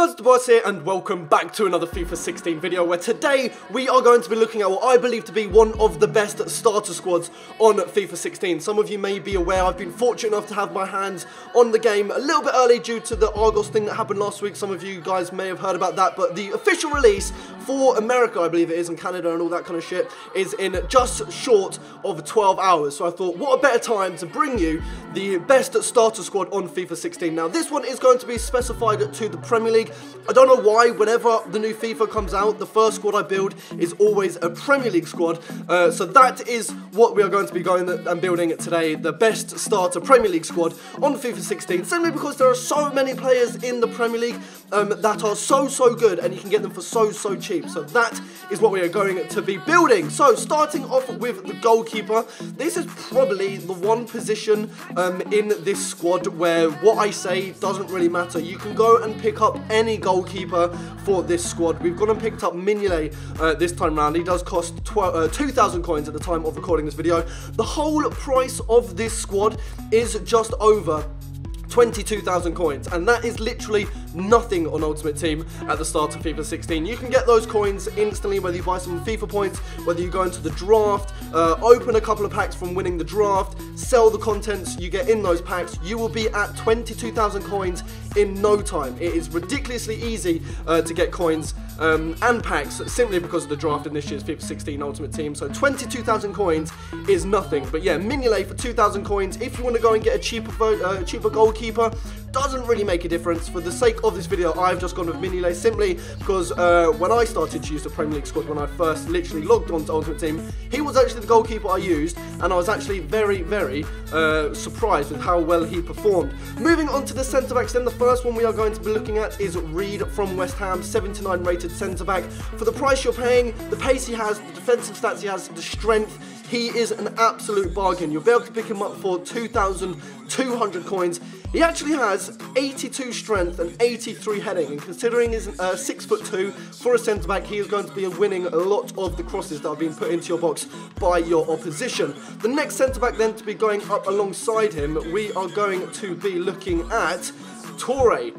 Argos, Dubois here, and welcome back to another FIFA 16 video, where today we are going to be looking at what I believe to be one of the best starter squads on FIFA 16. Some of you may be aware I've been fortunate enough to have my hands on the game a little bit early due to the Argos thing that happened last week. Some of you guys may have heard about that, but the official release for America, I believe it is, and Canada and all that kind of shit, is in just short of 12 hours. So I thought, what a better time to bring you the best starter squad on FIFA 16. Now, this one is going to be specified to the Premier League. I don't know why, whenever the new FIFA comes out, the first squad I build is always a Premier League squad. So that is what we are going to be going and building today, the best starter Premier League squad on FIFA 16, simply because there are so many players in the Premier League that are so good, and you can get them for so cheap. So that is what we are going to be building. So starting off with the goalkeeper, this is probably the one position in this squad where what I say doesn't really matter. You can go and pick up any goalkeeper for this squad. We've gone and picked up Mignolet this time round. He does cost 2,000 coins at the time of recording this video. The whole price of this squad is just over 22,000 coins, and that is literally nothing on Ultimate Team at the start of FIFA 16. You can get those coins instantly, whether you buy some FIFA points, whether you go into the draft, open a couple of packs from winning the draft, sell the contents you get in those packs. You will be at 22,000 coins in no time. It is ridiculously easy to get coins and packs simply because of the draft in this year's FIFA 16 Ultimate Team. So 22,000 coins is nothing. But yeah, Mignolet for 2,000 coins. If you want to go and get a cheaper goalkeeper, doesn't really make a difference. For the sake of this video, I've just gone with Mignolet simply because when I started to use the Premier League squad, when I first literally logged on to Ultimate Team, he was actually the goalkeeper I used, and I was actually very, very surprised with how well he performed. Moving on to the centre-backs then, the first one we are going to be looking at is Reed from West Ham, 79 rated centre-back. For the price you're paying, the pace he has, the defensive stats he has, the strength, he is an absolute bargain. You'll be able to pick him up for 2,200 coins. He actually has 82 strength and 83 heading, and considering he's 6'2", for a centre-back, he is going to be winning a lot of the crosses that are being put into your box by your opposition. The next centre-back then to be going up alongside him, we are going to be looking at Toure.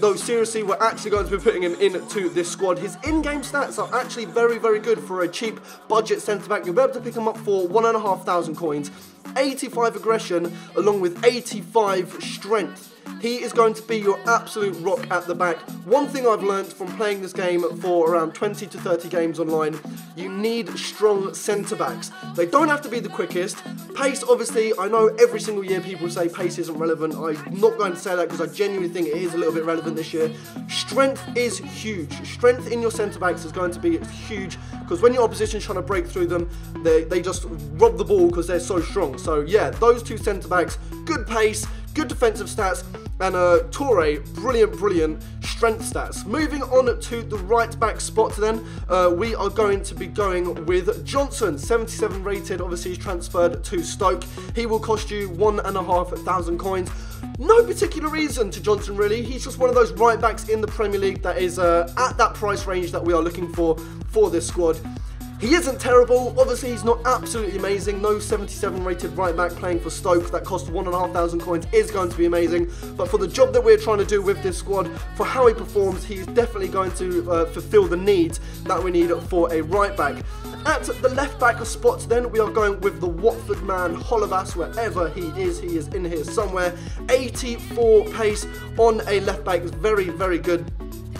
No, seriously, we're actually going to be putting him into this squad. His in-game stats are actually very, very good for a cheap budget centre-back. You'll be able to pick him up for 1,500 coins, 85 aggression, along with 85 strength. He is going to be your absolute rock at the back. One thing I've learned from playing this game for around 20 to 30 games online, you need strong centre-backs. They don't have to be the quickest. Pace, obviously, I know every single year people say pace isn't relevant. I'm not going to say that because I genuinely think it is a little bit relevant this year. Strength is huge. Strength in your centre-backs is going to be huge because when your opposition's trying to break through them, they just rob the ball because they're so strong. So yeah, those two centre-backs, good pace, good defensive stats, and Toure, brilliant strength stats. Moving on to the right back spot then, we are going to be going with Johnson, 77 rated, obviously he's transferred to Stoke. He will cost you 1,500 coins. No particular reason to Johnson really, he's just one of those right backs in the Premier League that is at that price range that we are looking for this squad. He isn't terrible, obviously he's not absolutely amazing. No 77 rated right back playing for Stoke that cost 1,500 coins is going to be amazing, but for the job that we're trying to do with this squad, for how he performs, he's definitely going to fulfill the needs that we need for a right back. At the left back spot then, we are going with the Watford man, Holabas. Wherever he is in here somewhere. 84 pace on a left back is very, very good.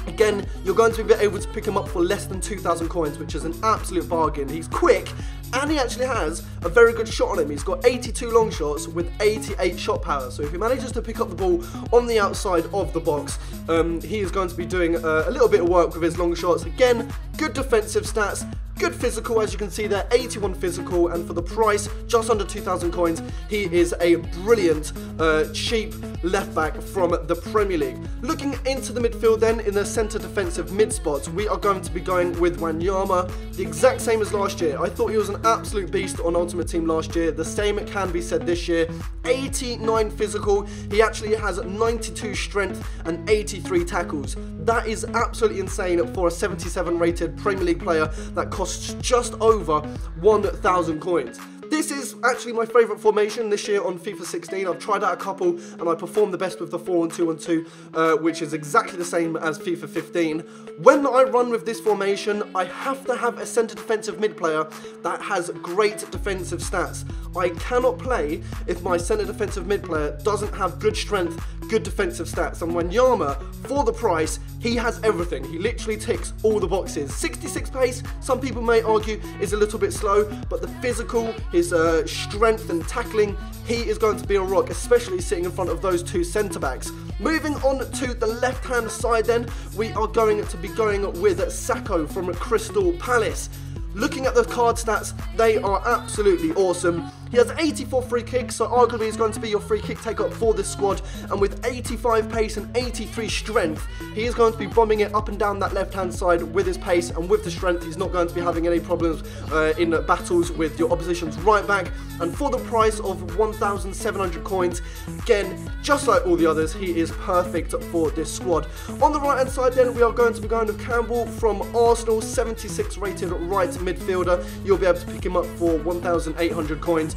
Again, you're going to be able to pick him up for less than 2,000 coins, which is an absolute bargain. He's quick, and he actually has a very good shot on him. He's got 82 long shots with 88 shot power. So if he manages to pick up the ball on the outside of the box, he is going to be doing a little bit of work with his long shots. Again, good defensive stats. Good physical, as you can see there, 81 physical, and for the price, just under 2,000 coins, he is a brilliant, cheap left-back from the Premier League. Looking into the midfield then, in the centre defensive mid-spots, we are going to be going with Wanyama, the exact same as last year. I thought he was an absolute beast on Ultimate Team last year. The same can be said this year. 89 physical, he actually has 92 strength and 83 tackles. That is absolutely insane for a 77 rated Premier League player that costs just over 1,000 coins. This is actually my favourite formation this year on FIFA 16. I've tried out a couple and I performed the best with the 4-1-2-1-2, which is exactly the same as FIFA 15. When I run with this formation, I have to have a centre defensive mid player that has great defensive stats. I cannot play if my centre defensive mid player doesn't have good strength, good defensive stats. And Wanyama, for the price, he has everything. He literally ticks all the boxes. 66 pace, some people may argue, is a little bit slow, but the physical, his strength and tackling, he is going to be a rock, especially sitting in front of those two centre-backs. Moving on to the left-hand side then, we are going to be going with Sako from Crystal Palace. Looking at the card stats, they are absolutely awesome. He has 84 free kicks, so arguably he's going to be your free kick take-up for this squad. And with 85 pace and 83 strength, he is going to be bombing it up and down that left-hand side with his pace and with the strength. He's not going to be having any problems in battles with your opposition's right back. And for the price of 1,700 coins, again, just like all the others, he is perfect for this squad. On the right-hand side then, we are going to be going with Campbell from Arsenal, 76 rated right midfielder. You'll be able to pick him up for 1,800 coins.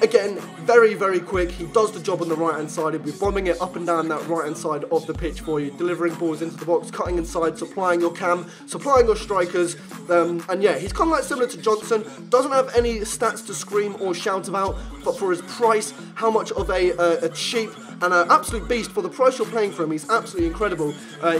Again, very, very quick. He does the job on the right-hand side. He'll be bombing it up and down that right-hand side of the pitch for you, delivering balls into the box, cutting inside, supplying your cam, supplying your strikers. And yeah, he's kind of like similar to Johnson. Doesn't have any stats to scream or shout about, but for his price, how much of a cheap and an absolute beast for the price you're playing for him. He's absolutely incredible.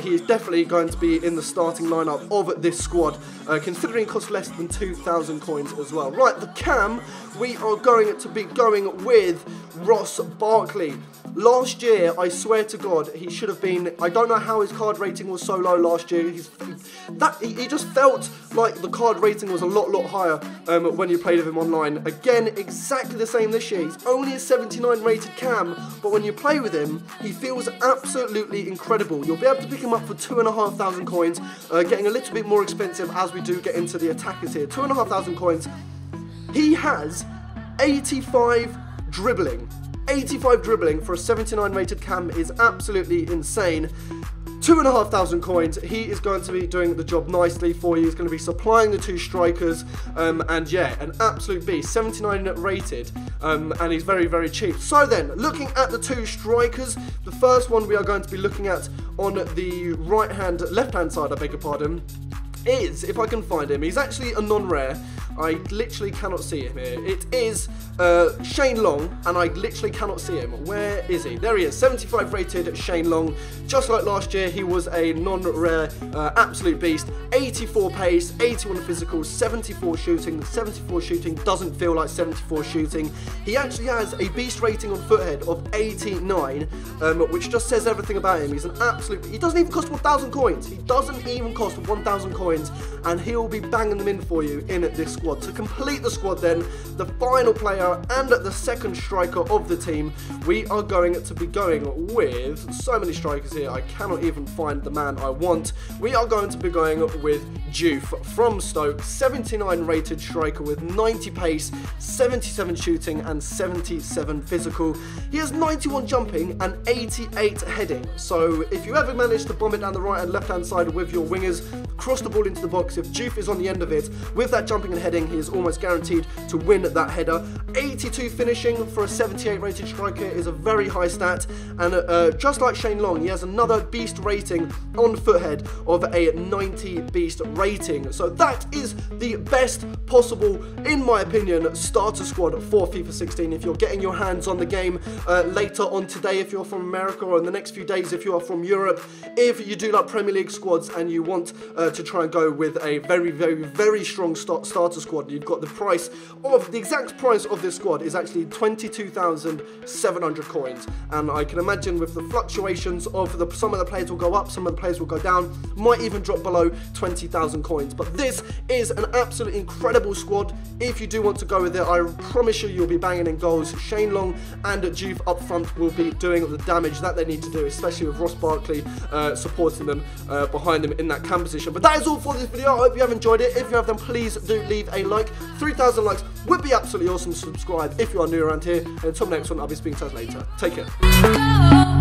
He is definitely going to be in the starting lineup of this squad, considering it costs less than 2,000 coins as well. Right, the cam, we are going to be going with Ross Barkley. Last year, I swear to God, he should have been, I don't know how his card rating was so low last year. He just felt like the card rating was a lot higher when you played with him online. Again, exactly the same this year. He's only a 79 rated cam, but when you play with him, he feels absolutely incredible. You'll be able to pick him up for 2,500 coins, getting a little bit more expensive as we do get into the attackers here. 2,500 coins. He has 85 dribbling. 85 dribbling for a 79 rated cam is absolutely insane. 2,500 coins, he is going to be doing the job nicely for you. He's going to be supplying the two strikers, and yeah, an absolute beast, 79 rated, and he's very, very cheap. So then, looking at the two strikers, the first one we are going to be looking at on the left-hand side, I beg your pardon, is, if I can find him, he's actually a non-rare. I literally cannot see him here. It is Shane Long, and I literally cannot see him. Where is he? There he is, 75 rated Shane Long. Just like last year, he was a non-rare absolute beast. 84 pace, 81 physical, 74 shooting. 74 shooting doesn't feel like 74 shooting. He actually has a beast rating on Foothead of 89, which just says everything about him. He's an absolute, he doesn't even cost 1,000 coins. He doesn't even cost 1,000 coins, and he'll be banging them in for you in this squad. To complete the squad then, the final player and the second striker of the team, we are going to be going with, so many strikers here, I cannot even find the man I want. We are going to be going with Jufe from Stoke, 79 rated striker with 90 pace, 77 shooting and 77 physical. He has 91 jumping and 88 heading, so if you ever manage to bomb it down the right and left hand side with your wingers, cross the ball into the box, if Jufe is on the end of it, with that jumping and heading, he is almost guaranteed to win that header. 82 finishing for a 78 rated striker is a very high stat, and just like Shane Long, he has another beast rating on Foothead of a 90 beast rating. So that is the best possible, in my opinion, starter squad for FIFA 16. If you're getting your hands on the game later on today, if you're from America, or in the next few days if you are from Europe, if you do like Premier League squads and you want to try and go with a very strong starter squad, you've got the price of, the exact price of this squad is actually 22,700 coins, and I can imagine with the fluctuations of some of the players will go up, some of the players will go down, might even drop below 20,000 coins. But this is an absolutely incredible squad. If you do want to go with it, I promise you'll be banging in goals. Shane Long and Juve up front will be doing the damage that they need to do, especially with Ross Barkley supporting them behind them in that cam position. But that is all for this video. I hope you have enjoyed it. If you have, then please do leave a like. 3,000 likes would be absolutely awesome. Subscribe if you are new around here, and until next one, I'll be speaking to us later. Take care.